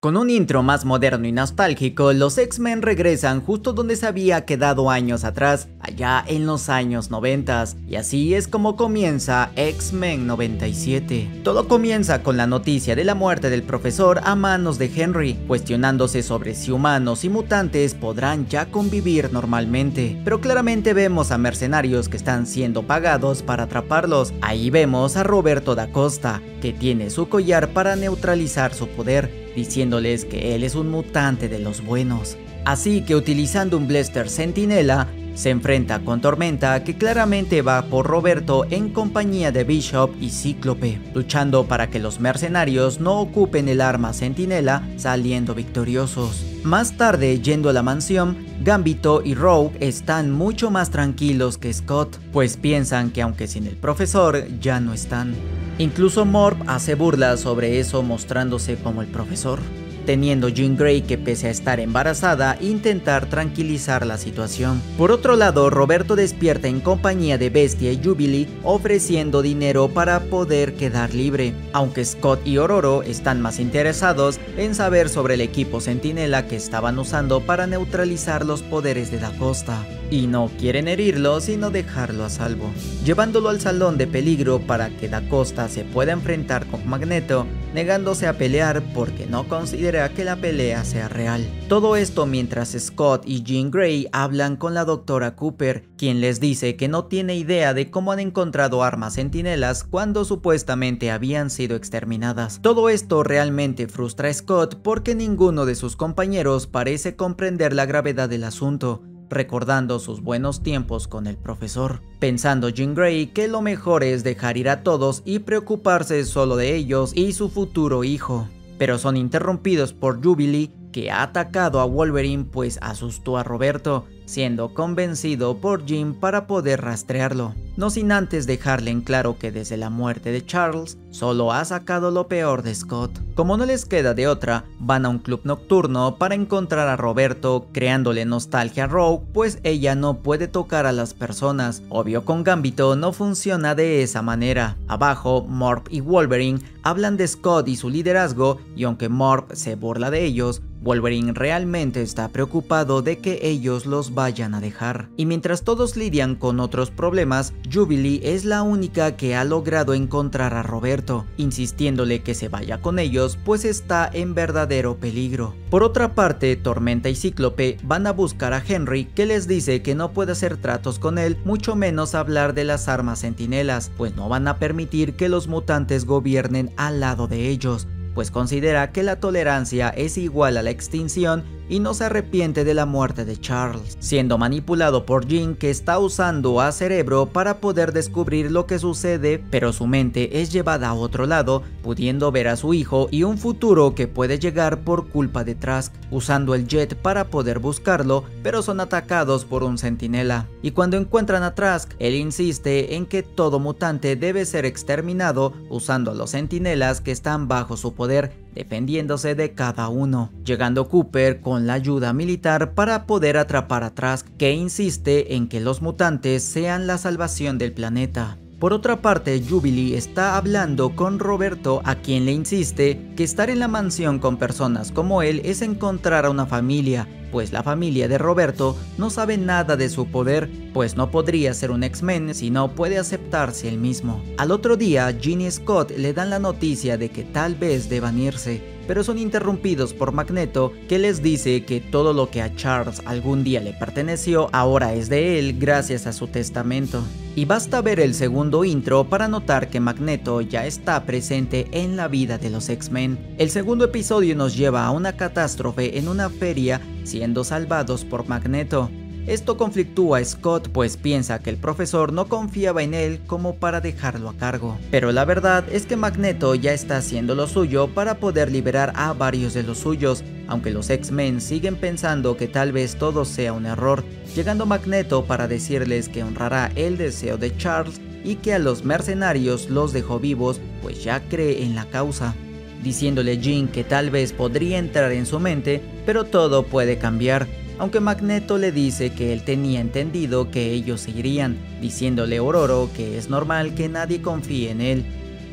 Con un intro más moderno y nostálgico, los X-Men regresan justo donde se había quedado años atrás, allá en los años 90, y así es como comienza X-Men 97. Todo comienza con la noticia de la muerte del profesor a manos de Henry, cuestionándose sobre si humanos y mutantes podrán ya convivir normalmente, pero claramente vemos a mercenarios que están siendo pagados para atraparlos. Ahí vemos a Roberto da Costa, que tiene su collar para neutralizar su poder, diciéndoles que él es un mutante de los buenos. Así que utilizando un blaster Sentinela, se enfrenta con Tormenta, que claramente va por Roberto en compañía de Bishop y Cíclope, luchando para que los mercenarios no ocupen el arma Sentinela, saliendo victoriosos. Más tarde, yendo a la mansión, Gambito y Rogue están mucho más tranquilos que Scott, pues piensan que aunque sin el profesor, ya no están. Incluso Morph hace burla sobre eso, mostrándose como el profesor, teniendo Jean Grey que, pese a estar embarazada, intentar tranquilizar la situación. Por otro lado, Roberto despierta en compañía de Bestia y Jubilee, ofreciendo dinero para poder quedar libre, aunque Scott y Ororo están más interesados en saber sobre el equipo Sentinela que estaban usando para neutralizar los poderes de Da Costa, y no quieren herirlo sino dejarlo a salvo, llevándolo al salón de peligro para que Da Costa se pueda enfrentar con Magneto, negándose a pelear porque no considera que la pelea sea real. Todo esto mientras Scott y Jean Grey hablan con la doctora Cooper, quien les dice que no tiene idea de cómo han encontrado armas Centinelas cuando supuestamente habían sido exterminadas. Todo esto realmente frustra a Scott porque ninguno de sus compañeros parece comprender la gravedad del asunto, recordando sus buenos tiempos con el profesor, pensando Jean Grey que lo mejor es dejar ir a todos y preocuparse solo de ellos y su futuro hijo. Pero son interrumpidos por Jubilee, que ha atacado a Wolverine pues asustó a Roberto, siendo convencido por Jim para poder rastrearlo, no sin antes dejarle en claro que desde la muerte de Charles solo ha sacado lo peor de Scott. Como no les queda de otra, van a un club nocturno para encontrar a Roberto, creándole nostalgia a Rogue pues ella no puede tocar a las personas. Obvio, con Gambito no funciona de esa manera. Abajo, Morph y Wolverine hablan de Scott y su liderazgo, y aunque Morph se burla de ellos, Wolverine realmente está preocupado de que ellos los vayan a dejar. Y mientras todos lidian con otros problemas, Jubilee es la única que ha logrado encontrar a Roberto, insistiéndole que se vaya con ellos pues está en verdadero peligro. Por otra parte, Tormenta y Cíclope van a buscar a Henry, que les dice que no puede hacer tratos con él, mucho menos hablar de las armas Centinelas, pues no van a permitir que los mutantes gobiernen al lado de ellos, pues considera que la tolerancia es igual a la extinción y no se arrepiente de la muerte de Charles, siendo manipulado por Jean, que está usando a Cerebro para poder descubrir lo que sucede, pero su mente es llevada a otro lado, pudiendo ver a su hijo y un futuro que puede llegar por culpa de Trask, usando el jet para poder buscarlo, pero son atacados por un Sentinela. Y cuando encuentran a Trask, él insiste en que todo mutante debe ser exterminado, usando a los Sentinelas que están bajo su poder, dependiéndose de cada uno, llegando Cooper con la ayuda militar para poder atrapar a Trask, que insiste en que los mutantes sean la salvación del planeta. Por otra parte, Jubilee está hablando con Roberto, a quien le insiste que estar en la mansión con personas como él es encontrar a una familia, pues la familia de Roberto no sabe nada de su poder, pues no podría ser un X-Men si no puede aceptarse él mismo. Al otro día, Jean y Scott le dan la noticia de que tal vez deban irse, pero son interrumpidos por Magneto, que les dice que todo lo que a Charles algún día le perteneció ahora es de él gracias a su testamento. Y basta ver el segundo intro para notar que Magneto ya está presente en la vida de los X-Men. El segundo episodio nos lleva a una catástrofe en una feria, siendo salvados por Magneto. Esto conflictúa a Scott pues piensa que el profesor no confiaba en él como para dejarlo a cargo. Pero la verdad es que Magneto ya está haciendo lo suyo para poder liberar a varios de los suyos, aunque los X-Men siguen pensando que tal vez todo sea un error, llegando Magneto para decirles que honrará el deseo de Charles y que a los mercenarios los dejó vivos pues ya cree en la causa, diciéndole Jean que tal vez podría entrar en su mente, pero todo puede cambiar, aunque Magneto le dice que él tenía entendido que ellos se irían, diciéndole a Ororo que es normal que nadie confíe en él.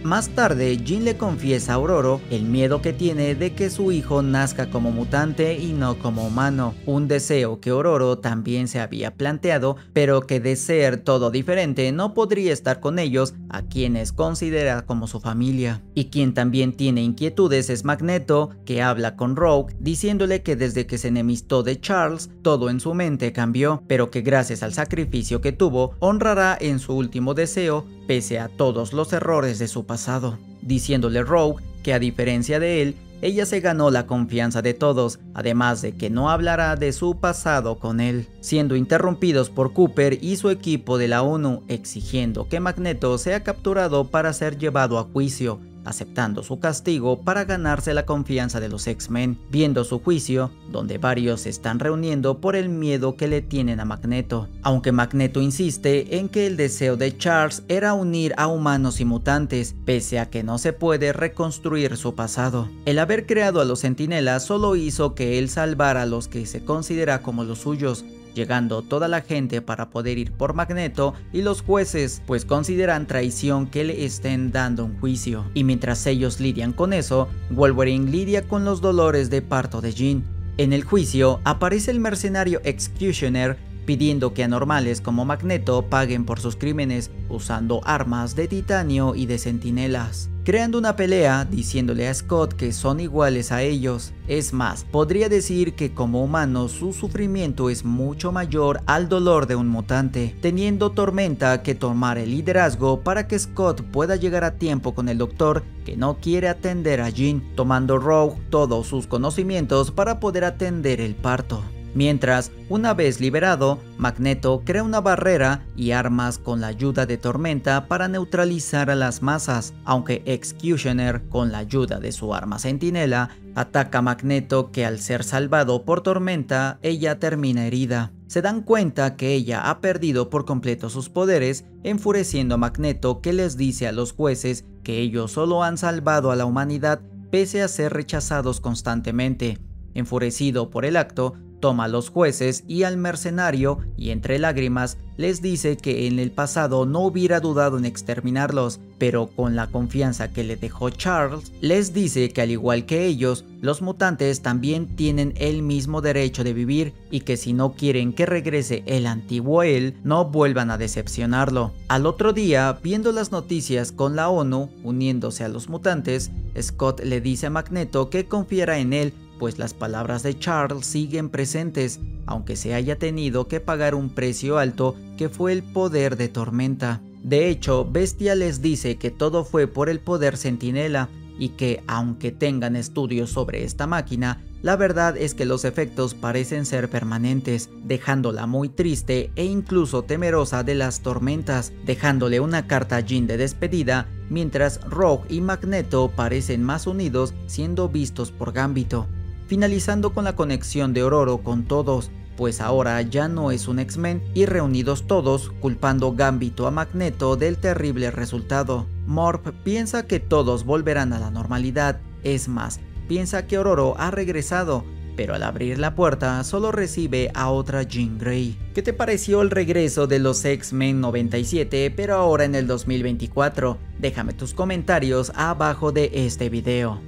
Más tarde, Jean le confiesa a Aurora el miedo que tiene de que su hijo nazca como mutante y no como humano, un deseo que Aurora también se había planteado, pero que de ser todo diferente no podría estar con ellos, a quienes considera como su familia. Y quien también tiene inquietudes es Magneto, que habla con Rogue diciéndole que desde que se enemistó de Charles, todo en su mente cambió, pero que gracias al sacrificio que tuvo, honrará en su último deseo, pese a todos los errores de su pasado, diciéndole Rogue que a diferencia de él, ella se ganó la confianza de todos, además de que no hablará de su pasado con él, siendo interrumpidos por Cooper y su equipo de la ONU, exigiendo que Magneto sea capturado para ser llevado a juicio, aceptando su castigo para ganarse la confianza de los X-Men, viendo su juicio, donde varios se están reuniendo por el miedo que le tienen a Magneto. Aunque Magneto insiste en que el deseo de Charles era unir a humanos y mutantes, pese a que no se puede reconstruir su pasado. El haber creado a los Centinelas solo hizo que él salvara a los que se considera como los suyos, llegando toda la gente para poder ir por Magneto, y los jueces pues consideran traición que le estén dando un juicio. Y mientras ellos lidian con eso, Wolverine lidia con los dolores de parto de Jean. En el juicio aparece el mercenario Executioner pidiendo que anormales como Magneto paguen por sus crímenes, usando armas de titanio y de centinelas, creando una pelea, diciéndole a Scott que son iguales a ellos. Es más, podría decir que como humanos su sufrimiento es mucho mayor al dolor de un mutante, teniendo Tormenta que tomar el liderazgo para que Scott pueda llegar a tiempo con el doctor que no quiere atender a Jean, tomando Rogue todos sus conocimientos para poder atender el parto. Mientras, una vez liberado, Magneto crea una barrera y armas con la ayuda de Tormenta para neutralizar a las masas, aunque Executioner, con la ayuda de su arma Sentinela, ataca a Magneto, que al ser salvado por Tormenta, ella termina herida. Se dan cuenta que ella ha perdido por completo sus poderes, enfureciendo a Magneto, que les dice a los jueces que ellos solo han salvado a la humanidad pese a ser rechazados constantemente. Enfurecido por el acto, toma a los jueces y al mercenario y entre lágrimas les dice que en el pasado no hubiera dudado en exterminarlos, pero con la confianza que le dejó Charles, les dice que al igual que ellos, los mutantes también tienen el mismo derecho de vivir y que si no quieren que regrese el antiguo él, no vuelvan a decepcionarlo. Al otro día, viendo las noticias con la ONU uniéndose a los mutantes, Scott le dice a Magneto que confiará en él, pues las palabras de Charles siguen presentes, aunque se haya tenido que pagar un precio alto que fue el poder de Tormenta. De hecho, Bestia les dice que todo fue por el poder Sentinela y que, aunque tengan estudios sobre esta máquina, la verdad es que los efectos parecen ser permanentes, dejándola muy triste e incluso temerosa de las tormentas, dejándole una carta a Jean de despedida, mientras Rogue y Magneto parecen más unidos siendo vistos por Gambito. Finalizando con la conexión de Aurora con todos, pues ahora ya no es un X-Men, y reunidos todos, culpando Gambito a Magneto del terrible resultado. Morph piensa que todos volverán a la normalidad, es más, piensa que Aurora ha regresado, pero al abrir la puerta solo recibe a otra Jean Grey. ¿Qué te pareció el regreso de los X-Men 97, pero ahora en el 2024? Déjame tus comentarios abajo de este video.